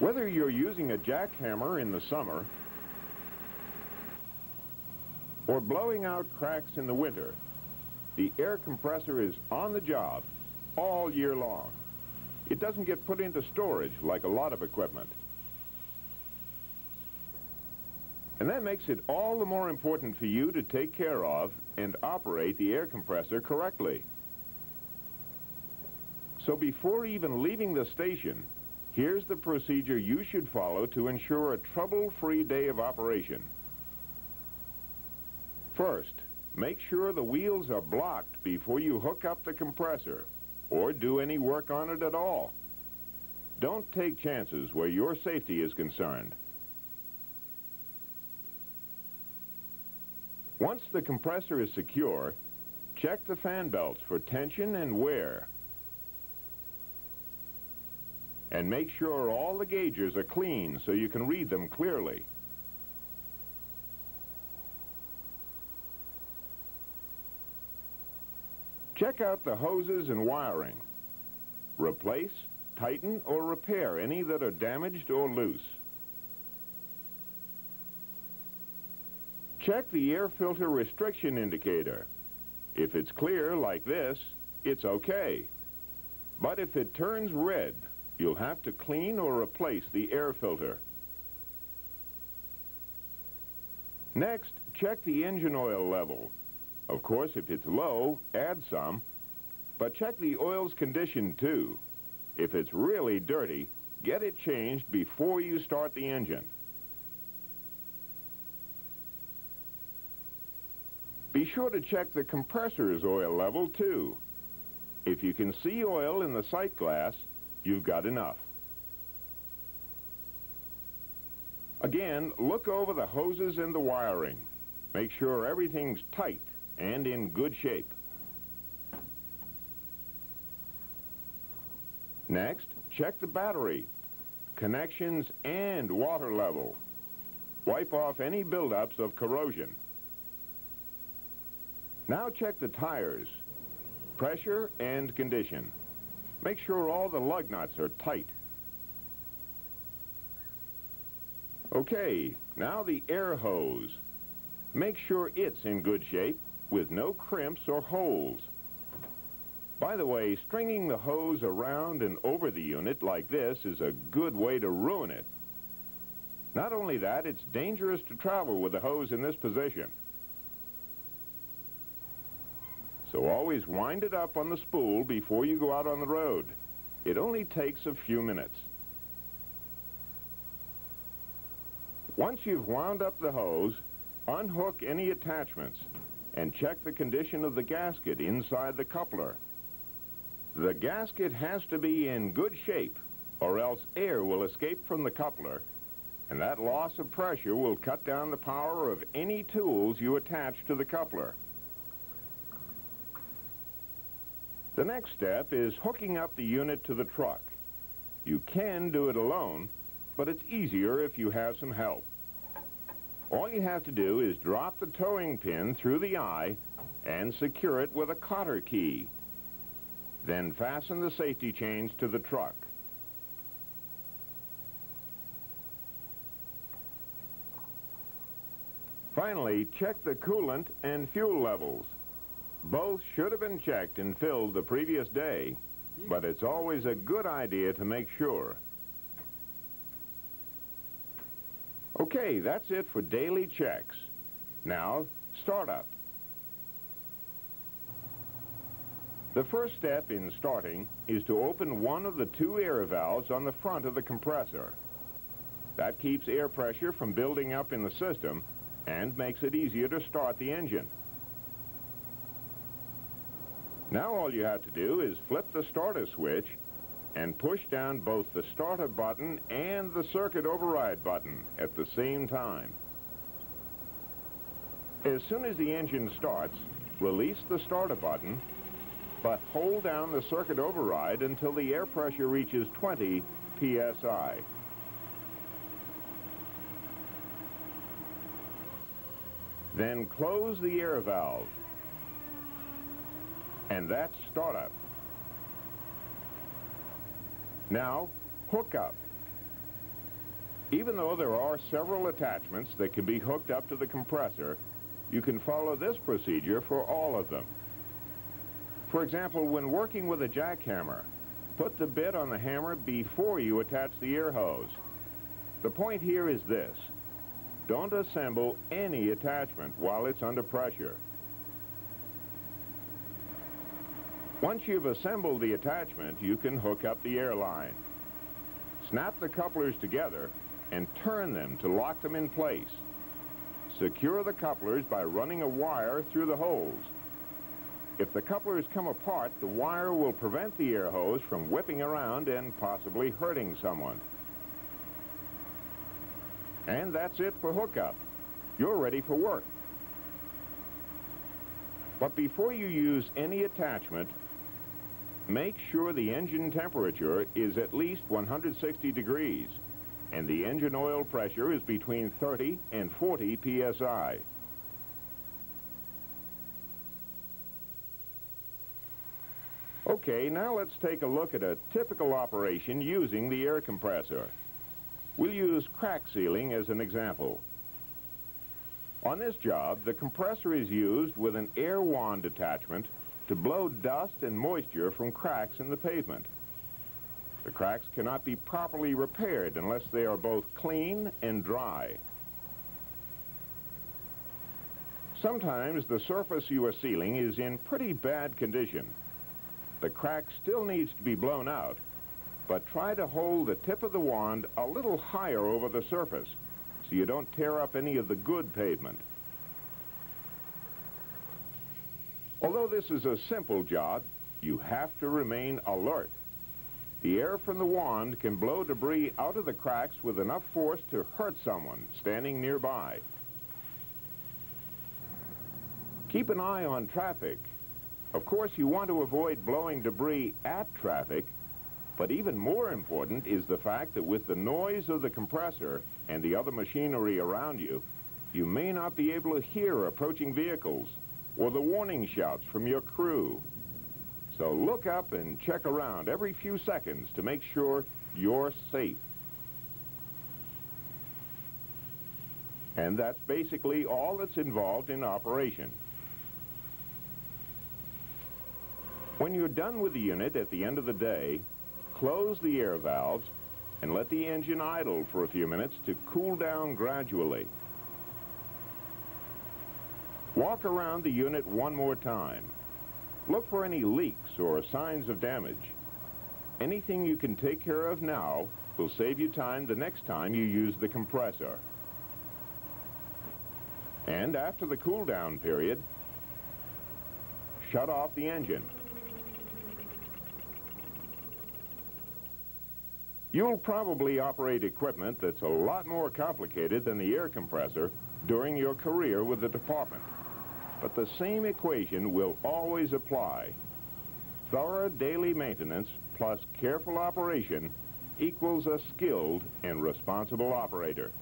Whether you're using a jackhammer in the summer or blowing out cracks in the winter, the air compressor is on the job all year long. It doesn't get put into storage like a lot of equipment. And that makes it all the more important for you to take care of and operate the air compressor correctly. So before even leaving the station, here's the procedure you should follow to ensure a trouble-free day of operation. First, make sure the wheels are blocked before you hook up the compressor or do any work on it at all. Don't take chances where your safety is concerned. Once the compressor is secure, check the fan belts for tension and wear. And make sure all the gauges are clean so you can read them clearly. Check out the hoses and wiring. Replace, tighten, or repair any that are damaged or loose. Check the air filter restriction indicator. If it's clear like this, it's okay. But if it turns red, you'll have to clean or replace the air filter. Next, check the engine oil level. Of course, if it's low, add some, but check the oil's condition too. If it's really dirty, get it changed before you start the engine. Be sure to check the compressor's oil level too. If you can see oil in the sight glass, you've got enough. Again, look over the hoses and the wiring. Make sure everything's tight and in good shape. Next, check the battery, connections, and water level. Wipe off any buildups of corrosion. Now check the tires, pressure, and condition. Make sure all the lug nuts are tight. Okay, now the air hose. Make sure it's in good shape, with no crimps or holes. By the way, stringing the hose around and over the unit like this is a good way to ruin it. Not only that, it's dangerous to travel with the hose in this position. So always wind it up on the spool before you go out on the road. It only takes a few minutes. Once you've wound up the hose, unhook any attachments and check the condition of the gasket inside the coupler. The gasket has to be in good shape, or else air will escape from the coupler, and that loss of pressure will cut down the power of any tools you attach to the coupler. The next step is hooking up the unit to the truck. You can do it alone, but it's easier if you have some help. All you have to do is drop the towing pin through the eye and secure it with a cotter key. Then fasten the safety chains to the truck. Finally, check the coolant and fuel levels. Both should have been checked and filled the previous day, but it's always a good idea to make sure. Okay, that's it for daily checks. Now, startup. The first step in starting is to open one of the two air valves on the front of the compressor. That keeps air pressure from building up in the system and makes it easier to start the engine. Now all you have to do is flip the starter switch and push down both the starter button and the circuit override button at the same time. As soon as the engine starts, release the starter button, but hold down the circuit override until the air pressure reaches 20 psi. Then close the air valve. And that's startup. Now, hook up. Even though there are several attachments that can be hooked up to the compressor, you can follow this procedure for all of them. For example, when working with a jackhammer, put the bit on the hammer before you attach the ear hose. The point here is this: don't assemble any attachment while it's under pressure. Once you've assembled the attachment, you can hook up the air line. Snap the couplers together and turn them to lock them in place. Secure the couplers by running a wire through the holes. If the couplers come apart, the wire will prevent the air hose from whipping around and possibly hurting someone. And that's it for hookup. You're ready for work. But before you use any attachment, make sure the engine temperature is at least 160 degrees and the engine oil pressure is between 30 and 40 psi. Okay, now let's take a look at a typical operation using the air compressor. We'll use crack sealing as an example. On this job, the compressor is used with an air wand attachment to blow dust and moisture from cracks in the pavement. The cracks cannot be properly repaired unless they are both clean and dry. Sometimes the surface you are sealing is in pretty bad condition. The crack still needs to be blown out, but try to hold the tip of the wand a little higher over the surface so you don't tear up any of the good pavement. Although this is a simple job, you have to remain alert. The air from the wand can blow debris out of the cracks with enough force to hurt someone standing nearby. Keep an eye on traffic. Of course, you want to avoid blowing debris at traffic, but even more important is the fact that with the noise of the compressor and the other machinery around you, you may not be able to hear approaching vehicles or the warning shouts from your crew. So look up and check around every few seconds to make sure you're safe. And that's basically all that's involved in operation. When you're done with the unit at the end of the day, close the air valves and let the engine idle for a few minutes to cool down gradually. Walk around the unit one more time. Look for any leaks or signs of damage. Anything you can take care of now will save you time the next time you use the compressor. And after the cool down period, shut off the engine. You'll probably operate equipment that's a lot more complicated than the air compressor during your career with the department. But the same equation will always apply. Thorough daily maintenance plus careful operation equals a skilled and responsible operator.